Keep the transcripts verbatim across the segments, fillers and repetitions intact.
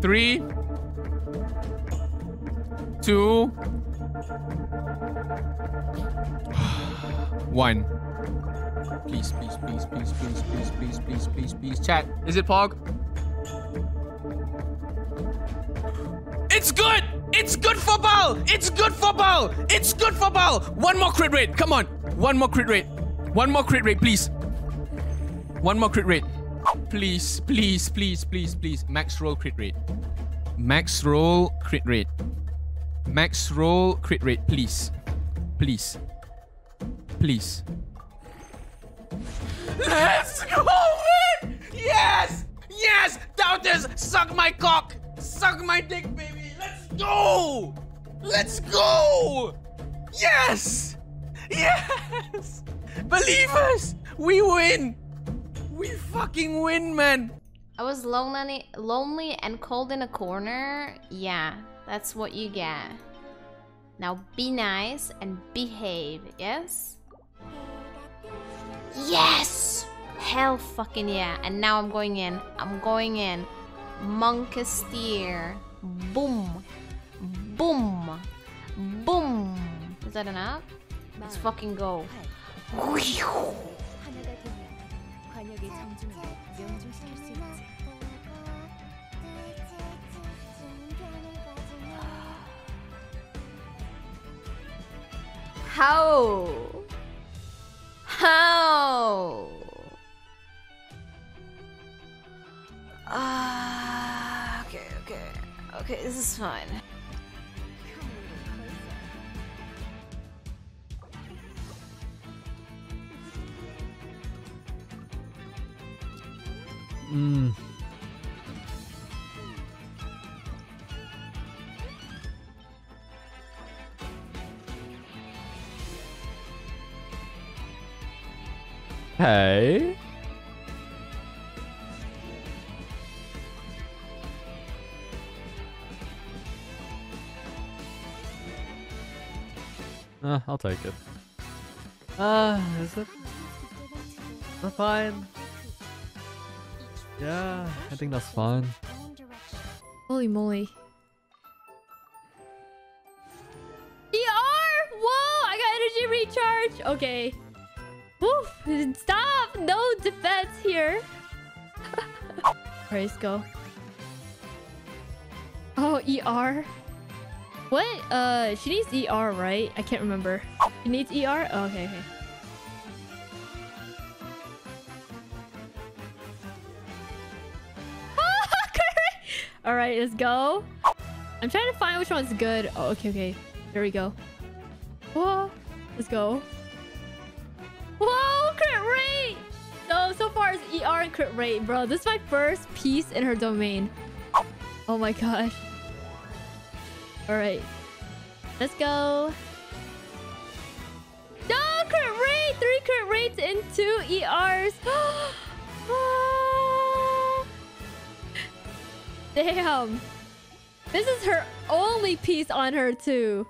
Three, two, one. Please, please, please, please, please, please, please, please, please, please. Chat, is it Pog? It's good! It's good football! It's good football! It's good football! One more crit rate, come on! One more crit rate. One more crit rate, please. One more crit rate. Please, please, please, please, please. Max roll crit rate. Max roll crit rate. Max roll crit rate, please. Please. Please. Let's go, man! Yes! Yes! Doubters, suck my cock! Suck my dick, baby! Let's go! Let's go! Yes! Yes! Believers! We win! We fucking win, man! I was lonely, lonely and cold in a corner. Yeah, that's what you get. Now be nice and behave, yes? Yes! Hell fucking yeah. And now I'm going in. I'm going in. Monkasteer. Boom, boom, boom. Is that enough? Let's fucking go. How? How? Ah, uh, okay, okay. Okay, this is fun. Mm. Hey. Uh, I'll take it. Uh, is it? That's fine. Yeah, I think that's fine. Holy moly. D R! Whoa! I got energy recharge! Okay. Woof! Stop! No defense here! Praise go. Oh, E R? What? Uh, she needs E R, right? I can't remember. She needs E R? Oh, okay, okay. All right, let's go. I'm trying to find which one's good. Oh, okay, okay. There we go. Whoa, let's go. Whoa, crit rate! No, so far it's E R and crit rate, bro. This is my first piece in her domain. Oh my gosh. All right, let's go. No, crit rate! Three crit rates and two E Rs. Ah. Damn. This is her only piece on her too.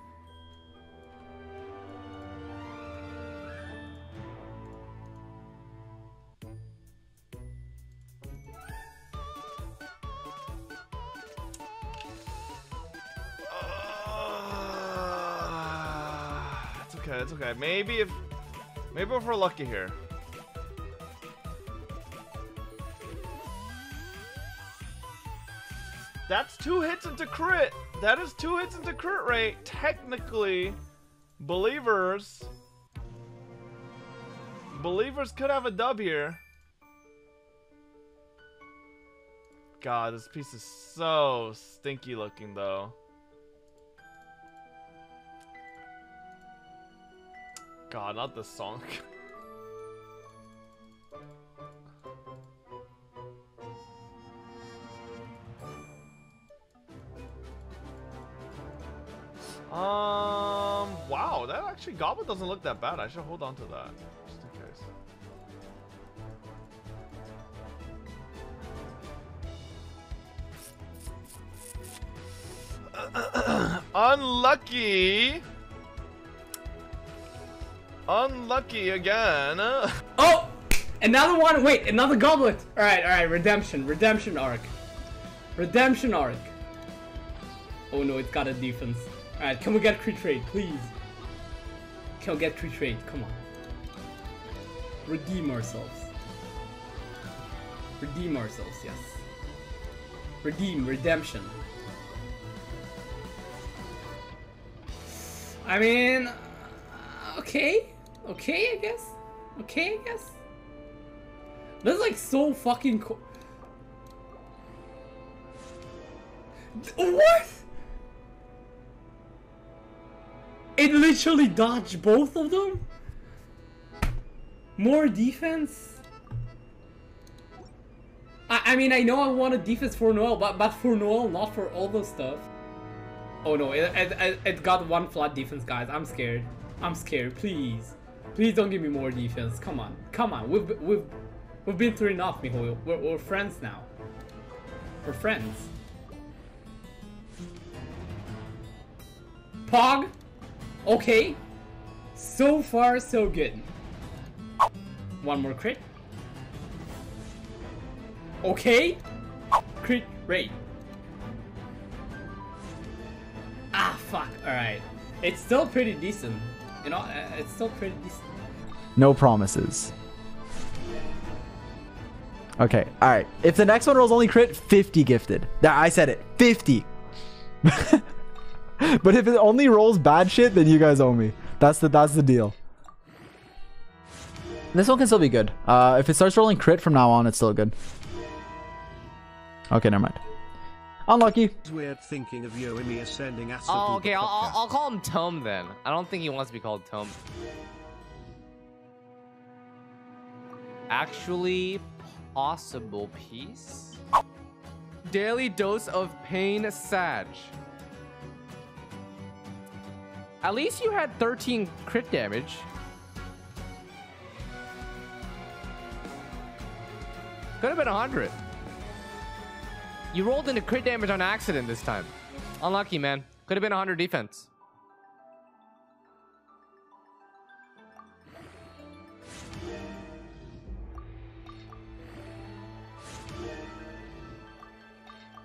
Okay, it's okay. Maybe if, maybe if we're lucky here. That's two hits into crit. That is two hits into crit rate. Technically, believers, believers could have a dub here. God, this piece is so stinky looking though. God, not this song. um, wow, that actually Goblet doesn't look that bad. I should hold on to that just in case. Unlucky. Unlucky again. Oh! Another one! Wait, another Goblet! Alright, alright, redemption, redemption arc. Redemption arc. Oh no, it's got a defense. Alright, can we get crit rate, please? Can we get crit rate? Come on. Redeem ourselves. Redeem ourselves, yes. Redeem, redemption. I mean... Okay? Okay, I guess? Okay, I guess? That's like so fucking co- What?! It literally dodged both of them? More defense? I, I mean, I know I want a defense for Noel, but, but for Noel, not for all those stuff. Oh no, it, it, it got one flat defense, guys. I'm scared. I'm scared. Please. Please don't give me more defense. Come on. Come on. We've, we've, we've been through enough, Mihoyo. We're, we're friends now. We're friends. Pog? Okay. So far, so good. One more crit. Okay. Crit rate. Ah, fuck. Alright. It's still pretty decent. You know, it's still pretty decent. No promises. Okay, alright. If the next one rolls only crit, fifty gifted. I said it. fifty. But if it only rolls bad shit, then you guys owe me. That's the that's the deal. This one can still be good. Uh, if it starts rolling crit from now on, it's still good. Okay, never mind. Unlucky. Weird thinking of Yoemi ascending as oh, okay. I'll, I'll I'll call him Tome then. I don't think he wants to be called Tome. Actually, possible peace. Daily dose of pain, Sag. At least you had thirteen crit damage. Could have been one hundred. You rolled into crit damage on accident this time. Unlucky, man. Could have been one hundred defense.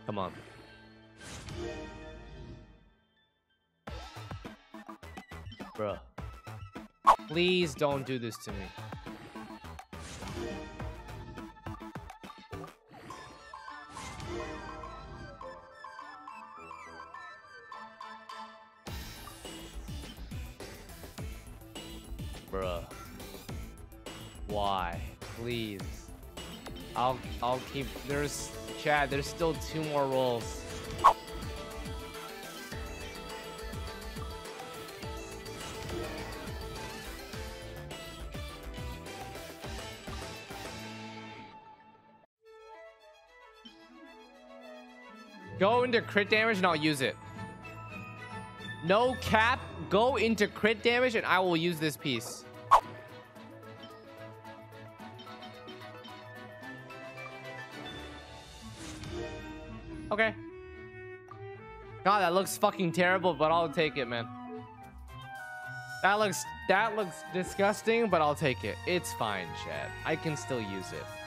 Come on. Bruh. Please don't do this to me. Bruh. Why? Please. I'll I'll keep there's Chad, there's still two more rolls. Go into crit damage and I'll use it. No cap. Go into crit damage and I will use this piece. Okay. God, that looks fucking terrible, but I'll take it, man. That looks that looks disgusting, but I'll take it. It's fine, Chad. I can still use it.